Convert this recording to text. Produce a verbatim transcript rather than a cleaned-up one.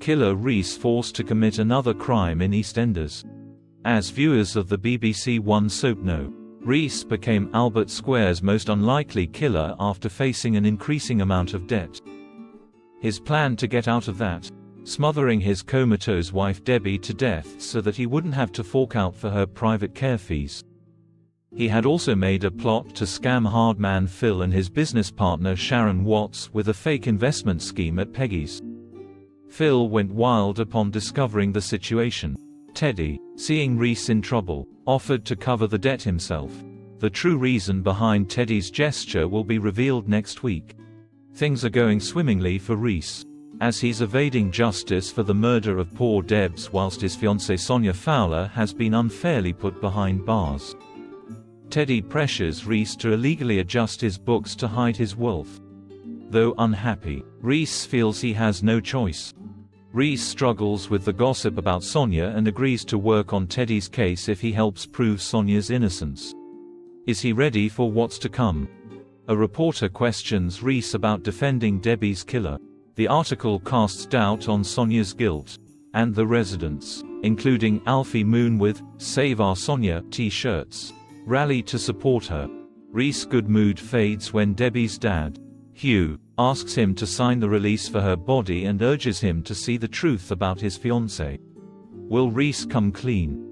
Killer Reiss forced to commit another crime in EastEnders. As viewers of the B B C One soap know, Reiss became Albert Square's most unlikely killer after facing an increasing amount of debt. His plan to get out of that, smothering his comatose wife Debbie to death so that he wouldn't have to fork out for her private care fees. He had also made a plot to scam hardman Phil and his business partner Sharon Watts with a fake investment scheme at Peggy's. Phil went wild upon discovering the situation. Teddy, seeing Reiss in trouble, offered to cover the debt himself. The true reason behind Teddy's gesture will be revealed next week. Things are going swimmingly for Reiss, as he's evading justice for the murder of poor Debs whilst his fiancée Sonia Fowler has been unfairly put behind bars. Teddy pressures Reiss to illegally adjust his books to hide his wealth. Though unhappy, Reiss feels he has no choice. Reiss struggles with the gossip about Sonia and agrees to work on Teddy's case if he helps prove Sonia's innocence. Is he ready for what's to come? A reporter questions Reiss about defending Debbie's killer. The article casts doubt on Sonia's guilt, and the residents, including Alfie Moon with "Save Our Sonia" t-shirts, rally to support her. Reiss' good mood fades when Debbie's dad, Hugh, asks him to sign the release for her body and urges him to see the truth about his fiancée. Will Reiss come clean?